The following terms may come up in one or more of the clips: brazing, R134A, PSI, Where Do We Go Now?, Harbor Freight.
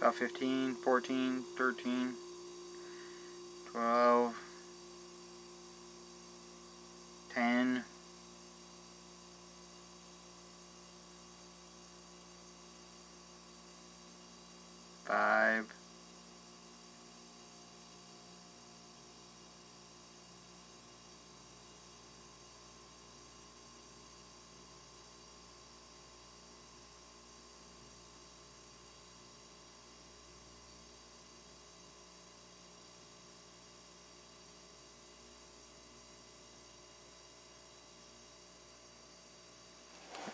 about 15, 14, 13, 12, 10, 5,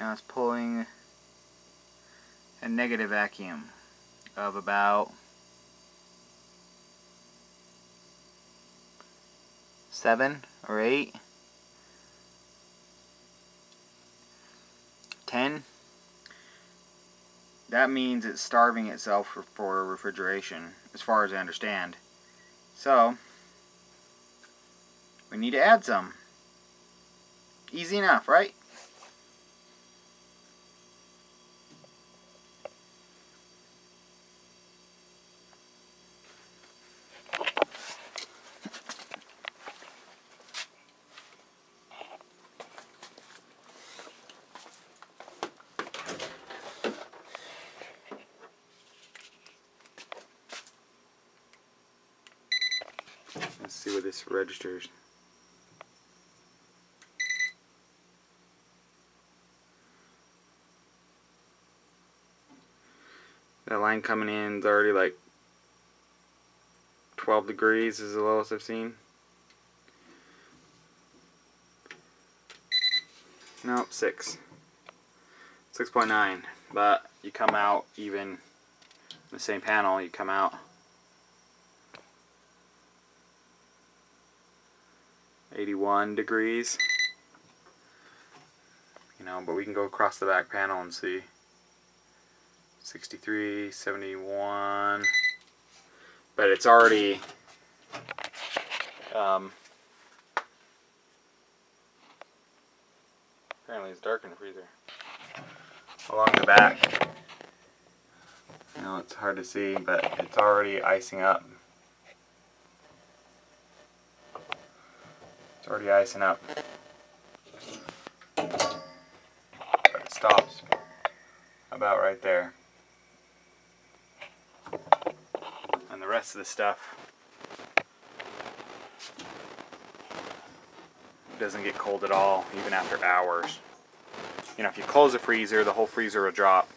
Now it's pulling a negative vacuum of about 7 or 8, 10. That means it's starving itself for refrigeration, as far as I understand. So we need to add some. Easy enough, right? Let's see what this registers. That line coming in is already like 12 degrees is the lowest I've seen. Nope, 6. 6.9. But you come out even the same panel, you come out 81 degrees, you know, but we can go across the back panel and see 63, 71, but it's already apparently it's dark in the freezer along the back. You know, it's hard to see, but it's already icing up. It's already icing up. But it stops about right there. And the rest of the stuff doesn't get cold at all, even after hours. You know, if you close the freezer, the whole freezer will drop.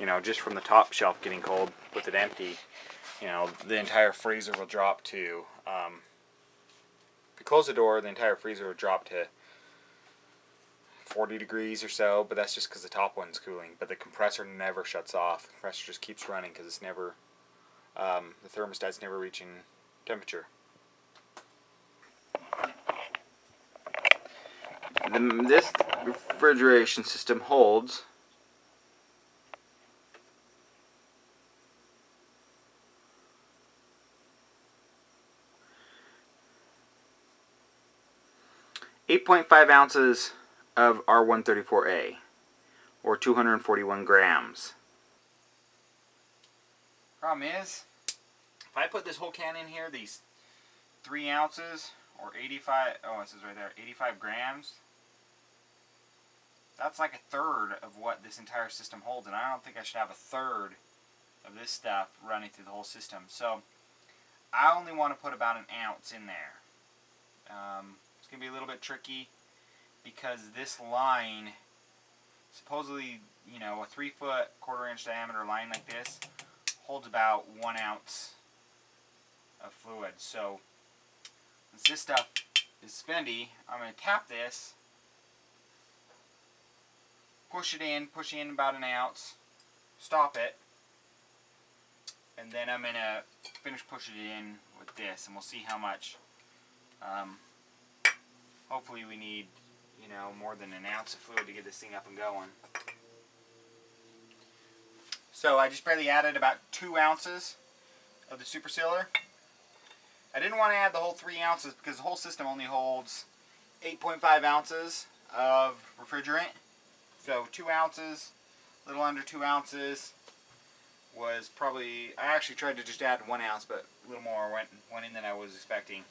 You know, just from the top shelf getting cold with it empty, you know, the entire freezer will drop to if you close the door, the entire freezer would drop to 40 degrees or so, but that's just because the top one's cooling. But the compressor never shuts off. The compressor just keeps running because it's never, the thermostat's never reaching temperature. This refrigeration system holds 8.5 ounces of R134A, or 241 grams. Problem is, if I put this whole can in here, these 3 ounces, or 85, oh it says right there, 85 grams, that's like a third of what this entire system holds, and I don't think I should have a third of this stuff running through the whole system. So, I only want to put about an ounce in there. It's going to be a little bit tricky because this line, supposedly, you know, a 3-foot, quarter-inch diameter line like this holds about 1 ounce of fluid. So, since this stuff is spendy, I'm going to tap this, push in about an ounce, stop it, and then I'm going to finish pushing it in with this, and we'll see how much. Hopefully we need, you know, more than an ounce of fluid to get this thing up and going. So I just barely added about 2 ounces of the supersealer. I didn't want to add the whole 3 ounces because the whole system only holds 8.5 ounces of refrigerant. So 2 ounces, a little under 2 ounces was probably, I actually tried to just add 1 ounce, but a little more went in than I was expecting.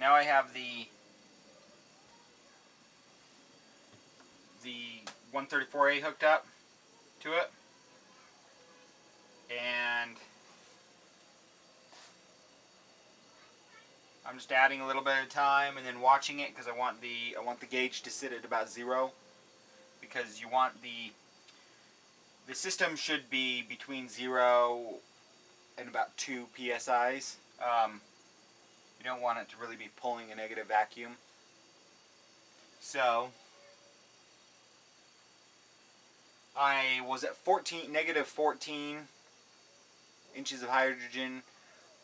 Now I have the 134A hooked up to it, and I'm just adding a little bit at a time and then watching it, because I want the gauge to sit at about 0, because you want the system should be between 0 and about 2 PSIs. You don't want it to really be pulling a negative vacuum. So I was at negative 14 inches of hydrogen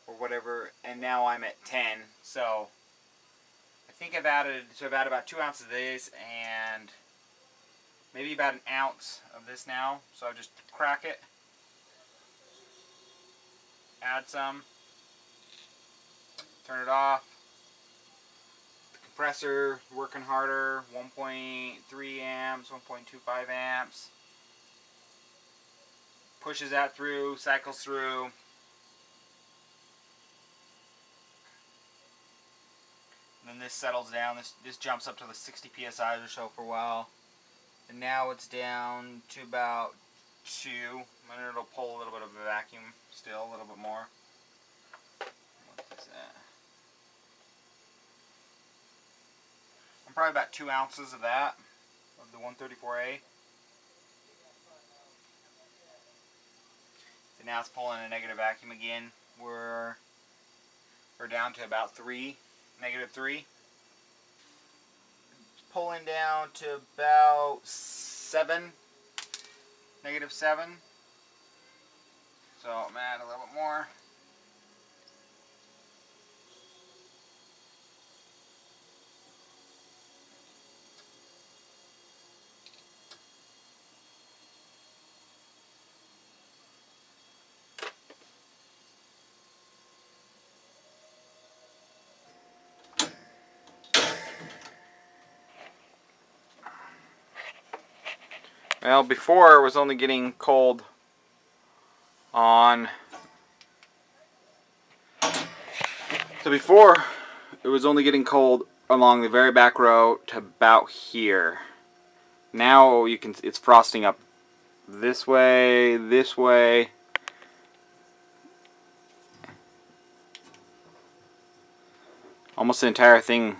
or whatever, and now I'm at 10. So I think I've added, so I've added about 2 ounces of this and maybe about 1 ounce of this now. So I'll just crack it, add some, turn it off. The compressor working harder, 1.3 amps, 1.25 amps. Pushes that through, cycles through. And then this settles down. This jumps up to the 60 psi or so for a while. And now it's down to about 2. And it'll pull a little bit of a vacuum still, a little bit more. What's this at? I'm probably about 2 ounces of that, of the 134A. So now it's pulling a negative vacuum again. We're down to about 3, negative 3. It's pulling down to about 7, negative 7. So I'm gonna add a little bit more. Well, before it was only getting cold on, so before it was only getting cold along the very back row to about here. Now you can, it's frosting up this way, almost the entire thing.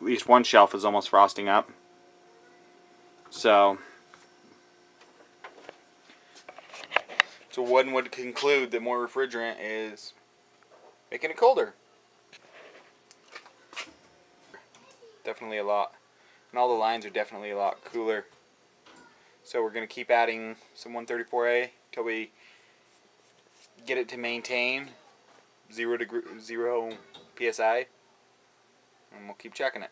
At least one shelf is almost frosting up. So one would conclude that more refrigerant is making it colder. Definitely a lot. And all the lines are definitely a lot cooler. So we're going to keep adding some 134A until we get it to maintain 0 PSI. And we'll keep checking it.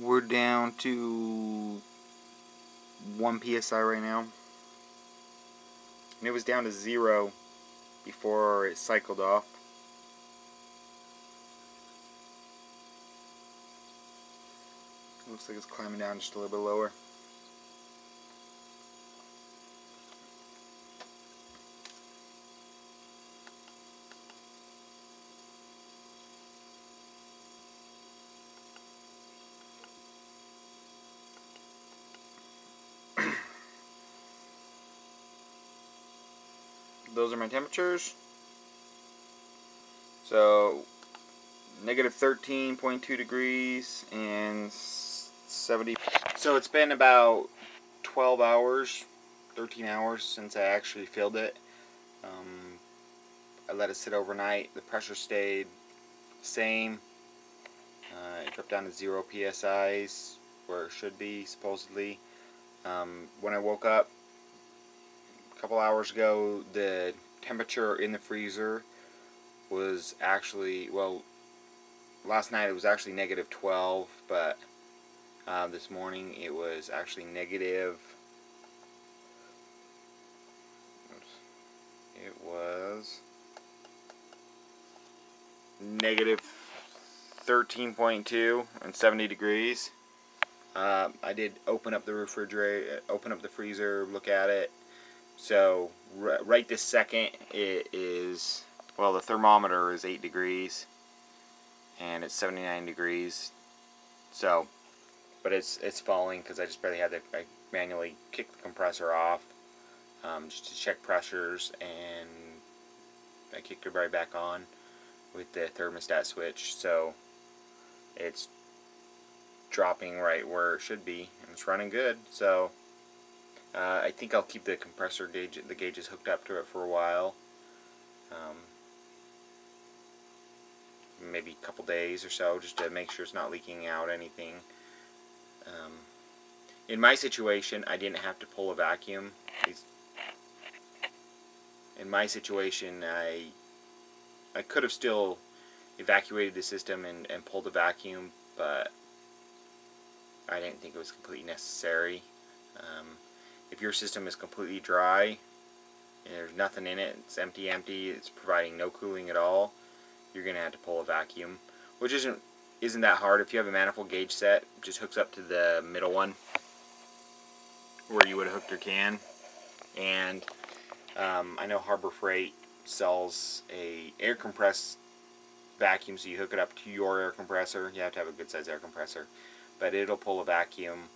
We're down to 1 PSI right now, and it was down to 0 before it cycled off. Looks like it's climbing down just a little bit lower. Those are my temperatures. So negative 13.2 degrees and 70. So it's been about 12 hours, 13 hours since I actually filled it. I let it sit overnight. The pressure stayed the same. It dropped down to 0 PSIs where it should be, supposedly. When I woke up a couple hours ago, the temperature in the freezer was actually, well, last night it was actually -12, but this morning it was actually negative 13.2 and 70 degrees. I did open up the refrigerator, open up the freezer, look at it. So right this second it is, well, the thermometer is 8 degrees and it's 79 degrees. So, but it's falling because I just barely had to, I manually kick the compressor off just to check pressures, and I kicked it right back on with the thermostat switch. So it's dropping right where it should be and it's running good. So I think I'll keep the compressor gauge, the gauges hooked up to it for a while, maybe a couple days or so, just to make sure it's not leaking out anything. In my situation, I didn't have to pull a vacuum. In my situation, I could have still evacuated the system and pulled a vacuum, but I didn't think it was completely necessary. If your system is completely dry and there's nothing in it, it's empty, it's providing no cooling at all, you're going to have to pull a vacuum, which isn't that hard. If you have a manifold gauge set, it just hooks up to the middle one where you would have hooked your can. And I know Harbor Freight sells a air compressed vacuum, so you hook it up to your air compressor. You have to have a good size air compressor, but it'll pull a vacuum,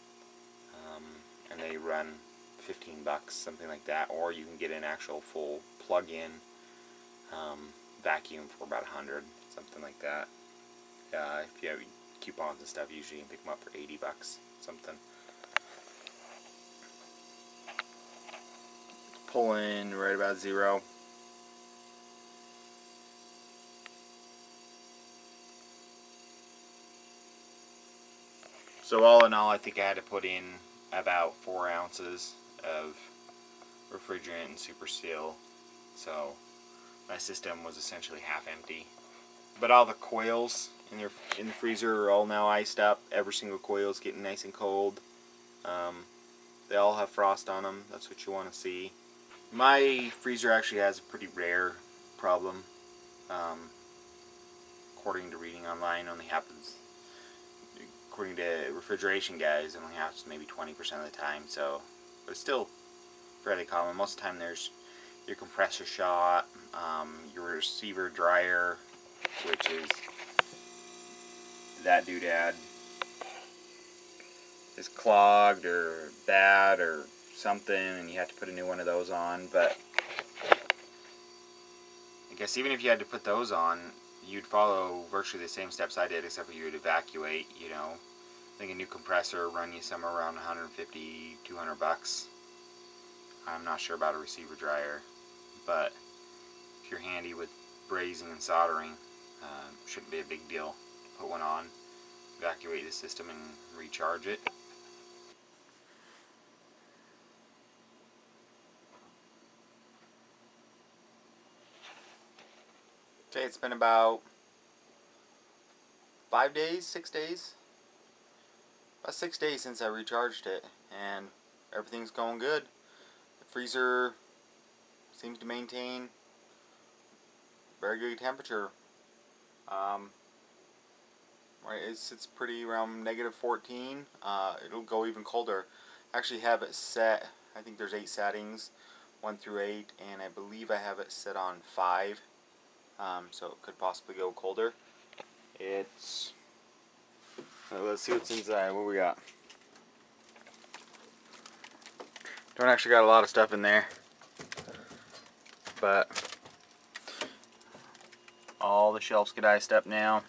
and they run $15, something like that, or you can get an actual full plug-in vacuum for about $100, something like that. If you have coupons and stuff, usually you can pick them up for $80, something. Pulling right about 0. So all in all, I think I had to put in about 4 ounces of refrigerant and super seal. So my system was essentially half empty. But all the coils in the freezer are all now iced up. Every single coil is getting nice and cold. They all have frost on them. That's what you want to see. My freezer actually has a pretty rare problem. According to reading online, only happens, according to refrigeration guys, only happens maybe 20% of the time. So it's still fairly common. Most of the time there's your compressor shot, your receiver dryer, which is that doodad is clogged or bad or something, and you have to put a new one of those on. But I guess even if you had to put those on, you'd follow virtually the same steps I did, except for you would evacuate, you know. I think a new compressor run you somewhere around $150, $200. I'm not sure about a receiver dryer, but if you're handy with brazing and soldering, shouldn't be a big deal to put one on, evacuate the system, and recharge it. Okay, it's been about 6 days since I recharged it, and everything's going good. The freezer seems to maintain very good temperature. It sits pretty around -14. It'll go even colder. I actually have it set, I think there's 8 settings, 1 through 8, and I believe I have it set on 5. So it could possibly go colder. Let's see what's inside. What we got? Don't actually got a lot of stuff in there, but all the shelves get iced up now.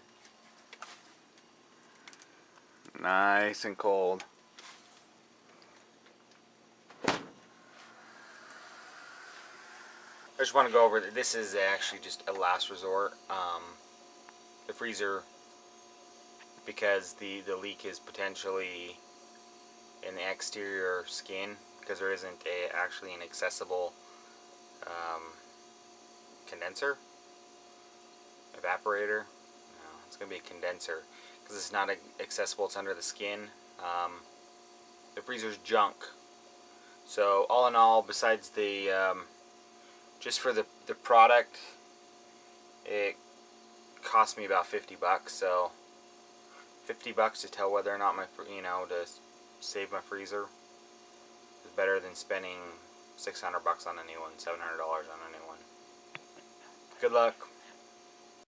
nice and cold. I just want to go over that this is actually just a last resort, the freezer, because the leak is potentially in the exterior skin, because there isn't actually an accessible condenser, evaporator. No, it's going to be a condenser because it's not accessible. It's under the skin. The freezer's junk. So all in all, besides the just for the product, it cost me about $50. So $50 to tell whether or not my, you know, to save my freezer is better than spending $600 on a new one, $700 on a new one. Good luck.